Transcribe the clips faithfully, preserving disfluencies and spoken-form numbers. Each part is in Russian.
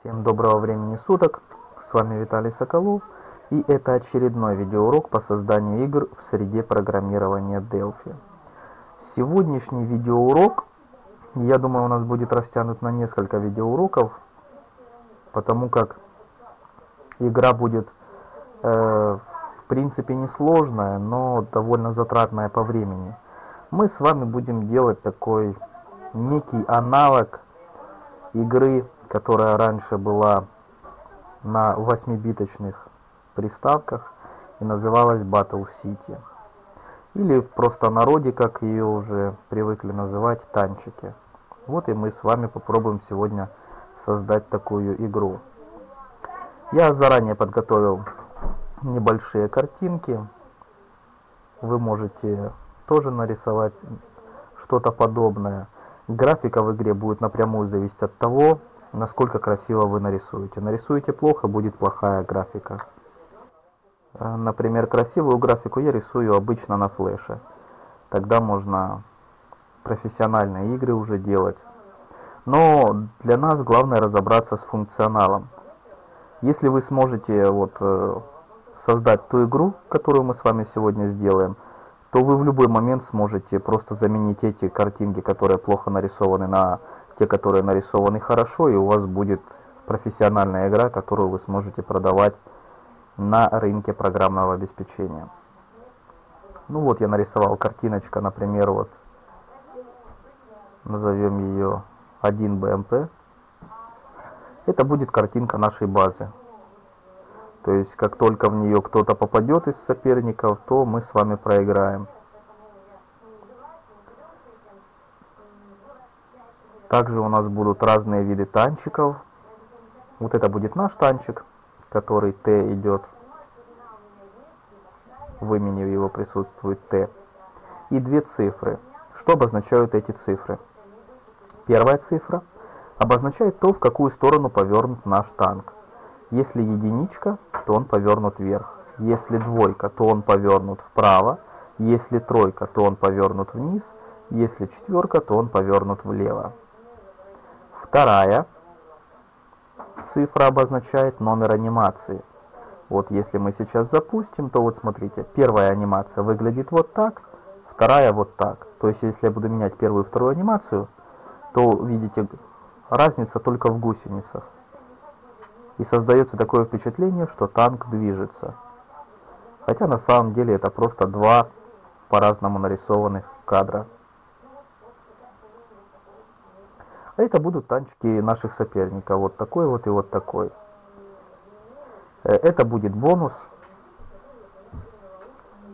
Всем доброго времени суток, с вами Виталий Соколов, и это очередной видеоурок по созданию игр в среде программирования Delphi. Сегодняшний видеоурок, я думаю, у нас будет растянут на несколько видеоуроков, потому как игра будет э, в принципе несложная, но довольно затратная по времени. Мы с вами будем делать такой некий аналог игры, которая раньше была на восьмибиточных приставках и называлась Battle City. Или в простонародье, как ее уже привыкли называть, Танчики. Вот и мы с вами попробуем сегодня создать такую игру. Я заранее подготовил небольшие картинки. Вы можете тоже нарисовать что-то подобное. Графика в игре будет напрямую зависеть от того, насколько красиво вы нарисуете. Нарисуете плохо, будет плохая графика. Например, красивую графику я рисую обычно на флеше. Тогда можно профессиональные игры уже делать. Но для нас главное разобраться с функционалом. Если вы сможете вот создать ту игру, которую мы с вами сегодня сделаем, то вы в любой момент сможете просто заменить эти картинки, которые плохо нарисованы, на те, которые нарисованы хорошо, и у вас будет профессиональная игра, которую вы сможете продавать на рынке программного обеспечения. Ну вот я нарисовал картиночка, например, вот назовем ее один бэ эм пэ. Это будет картинка нашей базы. То есть как только в нее кто-то попадет из соперников, то мы с вами проиграем. Также у нас будут разные виды танчиков. Вот это будет наш танчик, который Т идет. В имени его присутствует Т. И две цифры. Что обозначают эти цифры? Первая цифра обозначает то, в какую сторону повернут наш танк. Если единичка, то он повернут вверх. Если двойка, то он повернут вправо. Если тройка, то он повернут вниз. Если четверка, то он повернут влево. Вторая цифра обозначает номер анимации. Вот если мы сейчас запустим, то вот смотрите, первая анимация выглядит вот так, вторая вот так. То есть если я буду менять первую и вторую анимацию, то видите, разница только в гусеницах. И создается такое впечатление, что танк движется. Хотя на самом деле это просто два по-разному нарисованных кадра. Это будут танчики наших соперников. Вот такой вот и вот такой. Это будет бонус.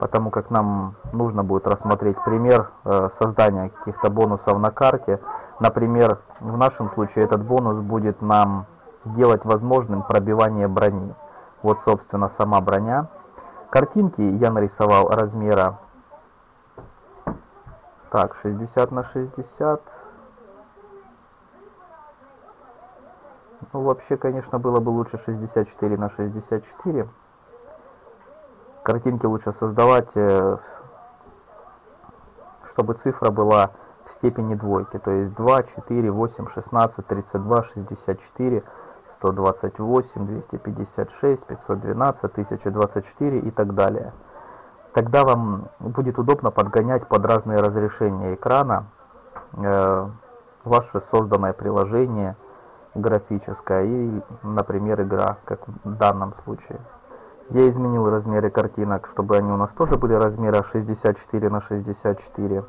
Потому как нам нужно будет рассмотреть пример создания каких-то бонусов на карте. Например, в нашем случае этот бонус будет нам делать возможным пробивание брони. Вот, собственно, сама броня. Картинки я нарисовал размера так, шестьдесят на шестьдесят. Ну, вообще, конечно, было бы лучше шестьдесят четыре на шестьдесят четыре. Картинки лучше создавать, чтобы цифра была в степени двойки. То есть два, четыре, восемь, шестнадцать, тридцать два, шестьдесят четыре, сто двадцать восемь, двести пятьдесят шесть, пятьсот двенадцать, тысяча двадцать четыре и так далее. Тогда вам будет удобно подгонять под разные разрешения экрана э, ваше созданное приложение графическое и, например, игра, как в данном случае. Я изменил размеры картинок, чтобы они у нас тоже были размера шестьдесят четыре на шестьдесят четыре.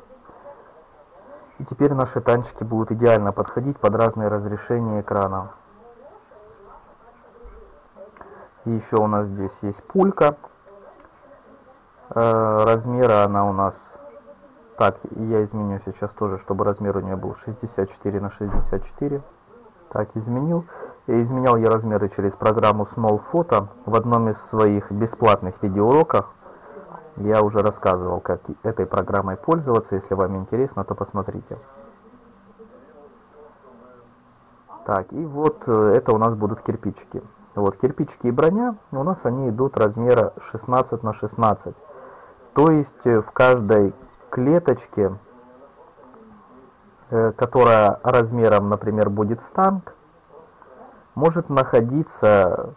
И теперь наши танчики будут идеально подходить под разные разрешения экрана. И еще у нас здесь есть пулька. Э, размера она у нас... Так, я изменю сейчас тоже, чтобы размер у нее был шестьдесят четыре на шестьдесят четыре. Так, изменил. Изменял я размеры через программу Small Photo. В одном из своих бесплатных видеоуроков я уже рассказывал, как этой программой пользоваться. Если вам интересно, то посмотрите. Так, и вот это у нас будут кирпичики. Вот кирпичики и броня, у нас они идут размера шестнадцать на шестнадцать. То есть в каждой клеточке, которая размером, например, будет с танк, может находиться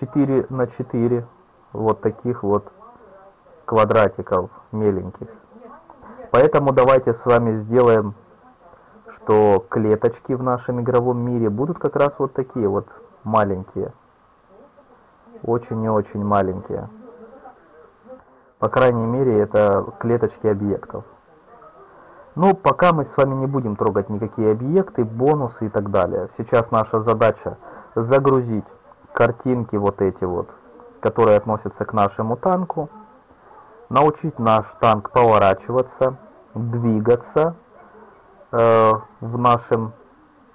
четыре на четыре вот таких вот квадратиков меленьких. Поэтому давайте с вами сделаем, что клеточки в нашем игровом мире будут как раз вот такие вот маленькие. Очень и очень маленькие. По крайней мере, это клеточки объектов. Но пока мы с вами не будем трогать никакие объекты, бонусы и так далее. Сейчас наша задача загрузить картинки вот эти вот, которые относятся к нашему танку. Научить наш танк поворачиваться, двигаться э, в нашем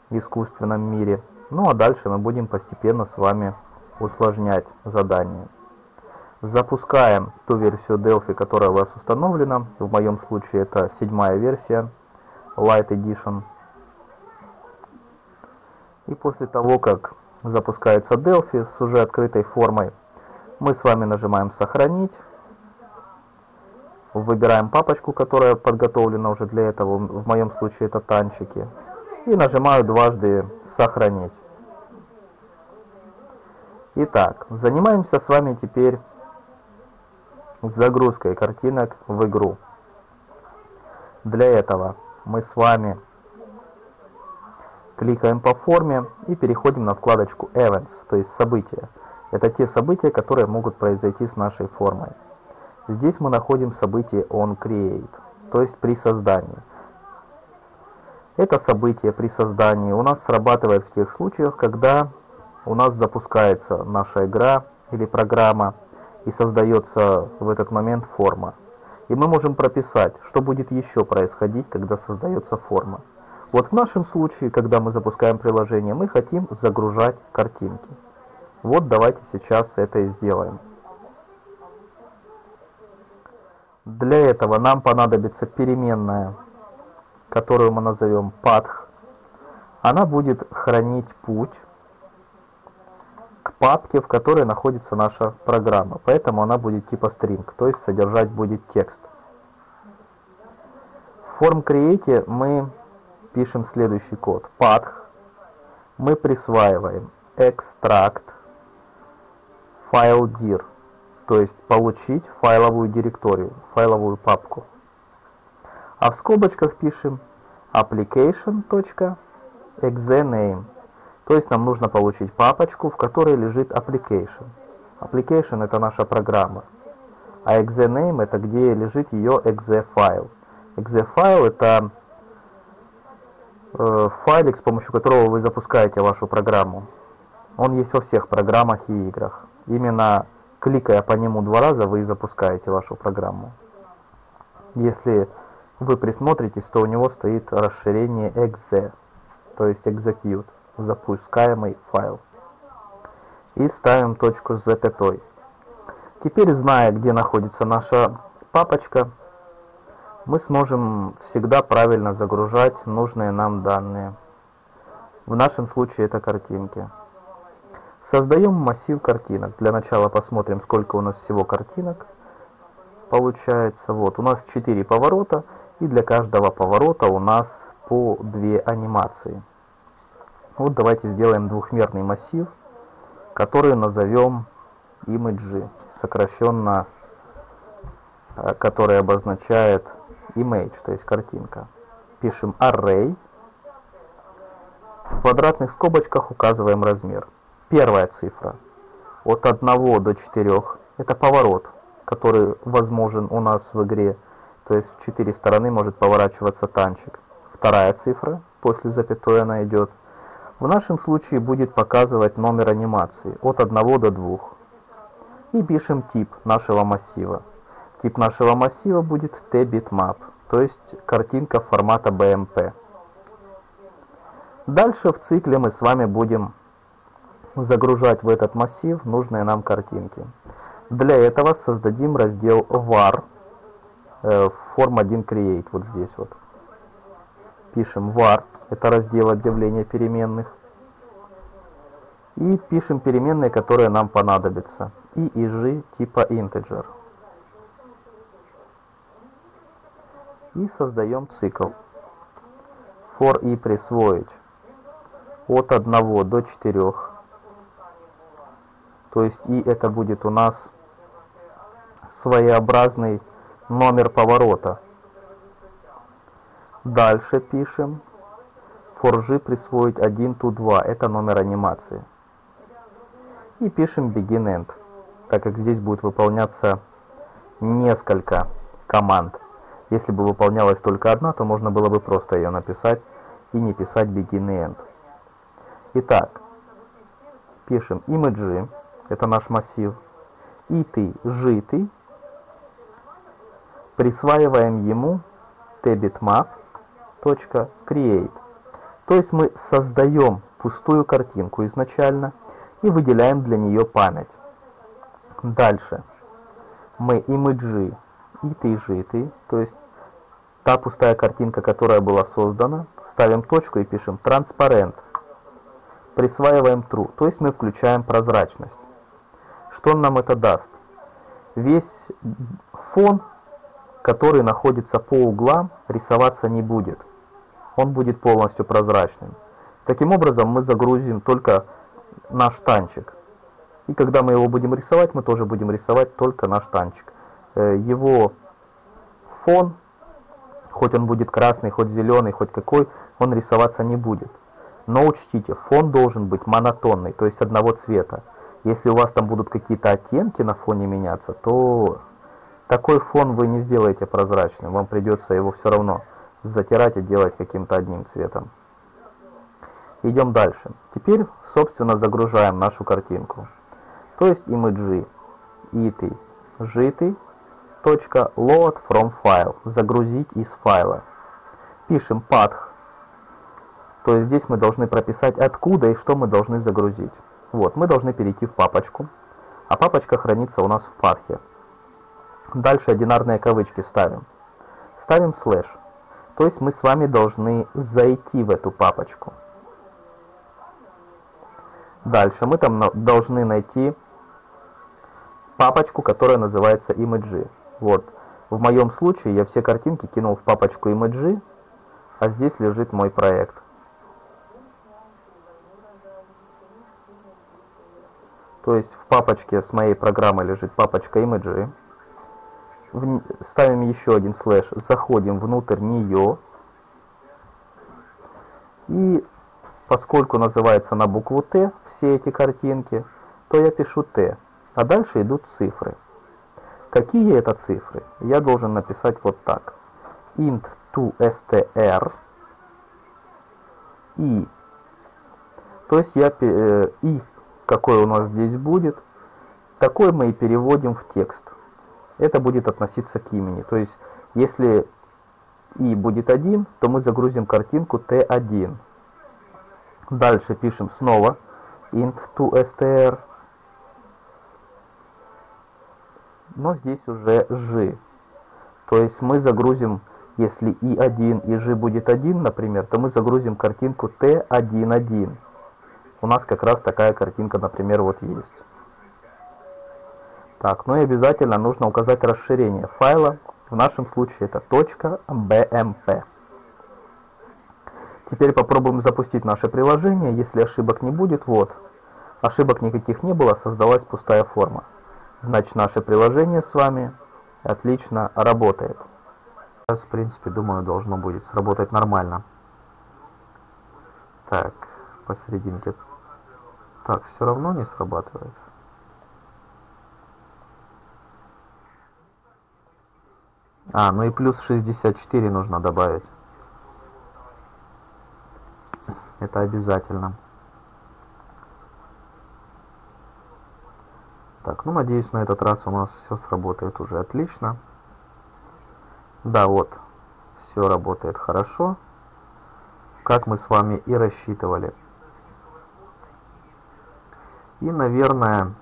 искусственном мире. Ну а дальше мы будем постепенно с вами усложнять задание. Запускаем ту версию Delphi, которая у вас установлена. В моем случае это седьмая версия Light Edition. И после того, как запускается Delphi с уже открытой формой, мы с вами нажимаем «Сохранить». Выбираем папочку, которая подготовлена уже для этого. В моем случае это танчики. И нажимаю дважды «Сохранить». Итак, занимаемся с вами теперь загрузкой картинок в игру. Для этого мы с вами кликаем по форме и переходим на вкладочку Events, то есть события. Это те события, которые могут произойти с нашей формой. Здесь мы находим событие onCreate, то есть при создании. Это событие при создании у нас срабатывает в тех случаях, когда у нас запускается наша игра или программа, и создается в этот момент форма. И мы можем прописать, что будет еще происходить, когда создается форма. Вот в нашем случае, когда мы запускаем приложение, мы хотим загружать картинки. Вот давайте сейчас это и сделаем. Для этого нам понадобится переменная, которую мы назовем path. Она будет хранить путь к папке, в которой находится наша программа. Поэтому она будет типа string, то есть содержать будет текст. В FormCreate мы пишем следующий код. Path. Мы присваиваем extract filedir, то есть получить файловую директорию, файловую папку. А в скобочках пишем application.exename. То есть нам нужно получить папочку, в которой лежит application. Application — это наша программа. А exename — это где лежит ее exe-файл. Exe-файл — это э, файлик, с помощью которого вы запускаете вашу программу. Он есть во всех программах и играх. Именно кликая по нему два раза, вы запускаете вашу программу. Если вы присмотритесь, то у него стоит расширение exe, то есть execute. Запускаемый файл. И ставим точку с запятой. Теперь, зная, где находится наша папочка, мы сможем всегда правильно загружать нужные нам данные. В нашем случае это картинки. Создаем массив картинок. Для начала посмотрим, сколько у нас всего картинок получается. Вот у нас четыре поворота, и для каждого поворота у нас по две анимации. Вот давайте сделаем двухмерный массив, который назовем Image, сокращенно, который обозначает Image, то есть картинка. Пишем Array. В квадратных скобочках указываем размер. Первая цифра от одного до четырёх. Это поворот, который возможен у нас в игре. То есть в четыре стороны может поворачиваться танчик. Вторая цифра, после запятой она идет. В нашем случае будет показывать номер анимации от одного до двух. И пишем тип нашего массива. Тип нашего массива будет TBitmap, то есть картинка формата би эм пи. Дальше в цикле мы с вами будем загружать в этот массив нужные нам картинки. Для этого создадим раздел var э, form1create, вот здесь вот. Пишем var, это раздел объявления переменных. И пишем переменные, которые нам понадобятся. И и же типа integer. И создаем цикл. For i присвоить от одного до четырёх. То есть и это будет у нас своеобразный номер поворота. Дальше пишем forge присвоить один ту два, это номер анимации. И пишем begin end, так как здесь будет выполняться несколько команд. Если бы выполнялась только одна, то можно было бы просто ее написать и не писать begin end. Итак, пишем img, это наш массив, и ты, жи ты, присваиваем ему tbitmap.create. То есть мы создаем пустую картинку изначально и выделяем для нее память. Дальше мы img и ты, жи ты, то есть та пустая картинка, которая была создана, ставим точку и пишем transparent, присваиваем true, то есть мы включаем прозрачность. Что нам это даст? Весь фон, который находится по углам, рисоваться не будет. Он будет полностью прозрачным. Таким образом мы загрузим только наш танчик. И когда мы его будем рисовать, мы тоже будем рисовать только наш танчик. Его фон, хоть он будет красный, хоть зеленый, хоть какой, он рисоваться не будет. Но учтите, фон должен быть монотонный, то есть одного цвета. Если у вас там будут какие-то оттенки на фоне меняться, то такой фон вы не сделаете прозрачным. Вам придется его все равно затирать и делать каким-то одним цветом. Идем дальше. Теперь, собственно, загружаем нашу картинку. То есть img ity jity .load from file. Загрузить из файла. Пишем path. То есть здесь мы должны прописать, откуда и что мы должны загрузить. Вот, мы должны перейти в папочку, а папочка хранится у нас в патхе. Дальше одинарные кавычки ставим. Ставим слэш. То есть мы с вами должны зайти в эту папочку. Дальше мы там на- должны найти папочку, которая называется img. Вот, в моем случае я все картинки кинул в папочку img, а здесь лежит мой проект. То есть в папочке с моей программы лежит папочка img. В... Ставим еще один слэш, заходим внутрь нее. И поскольку называется на букву Т все эти картинки, то я пишу Т. А дальше идут цифры. Какие это цифры? Я должен написать вот так. int toStr и. То есть я э, и какой у нас здесь будет, такой мы и переводим в текст. Это будет относиться к имени. То есть, если и будет один, то мы загрузим картинку тэ один. Дальше пишем снова int toStr, но здесь уже g. То есть мы загрузим, если и один и g будет один, например, то мы загрузим картинку тэ один один. У нас как раз такая картинка, например, вот есть. Так, ну и обязательно нужно указать расширение файла. В нашем случае это .bmp. Теперь попробуем запустить наше приложение. Если ошибок не будет, вот. Ошибок никаких не было, создалась пустая форма. Значит, наше приложение с вами отлично работает. Сейчас, в принципе, думаю, должно будет сработать нормально. Так, посерединке. Так, все равно не срабатывает. А, ну и плюс шестьдесят четыре нужно добавить. Это обязательно. Так, ну надеюсь, на этот раз у нас все сработает уже отлично. Да, вот. Все работает хорошо. Как мы с вами и рассчитывали. И, наверное,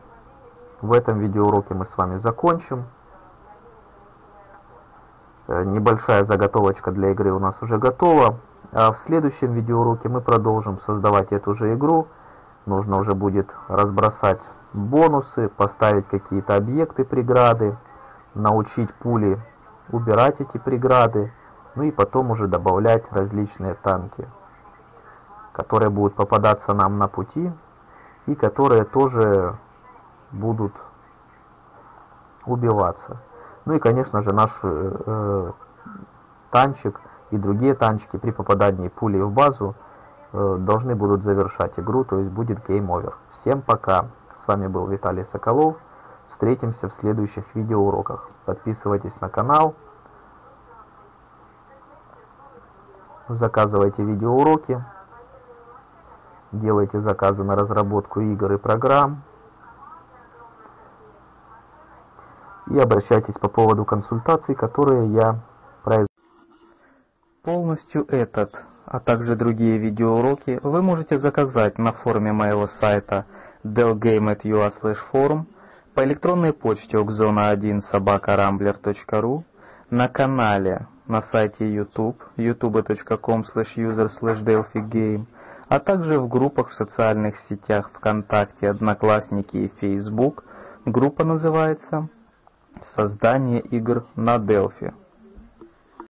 в этом видеоуроке мы с вами закончим. Небольшая заготовочка для игры у нас уже готова. А в следующем видеоуроке мы продолжим создавать эту же игру. Нужно уже будет разбросать бонусы, поставить какие-то объекты, преграды, научить пули убирать эти преграды, ну и потом уже добавлять различные танки. которые будут попадаться нам на пути и которые тоже будут убиваться. Ну и, конечно же, наш э, танчик и другие танчики при попадании пули в базу э, должны будут завершать игру, то есть будет гейм овер. Всем пока! С вами был Виталий Соколов. Встретимся в следующих видеоуроках. Подписывайтесь на канал, заказывайте видеоуроки, делайте заказы на разработку игр и программ. И обращайтесь по поводу консультаций, которые я произвожу. Полностью этот, а также другие видеоуроки вы можете заказать на форуме моего сайта делгейм точка ю а слэш форум, по электронной почте окзона один собака рамблер точка ру, на канале на сайте YouTube ютуб точка ком слэш юзер слэш делфи гейм, а также в группах в социальных сетях ВКонтакте, Одноклассники и Facebook. Группа называется «Создание игр на Delphi».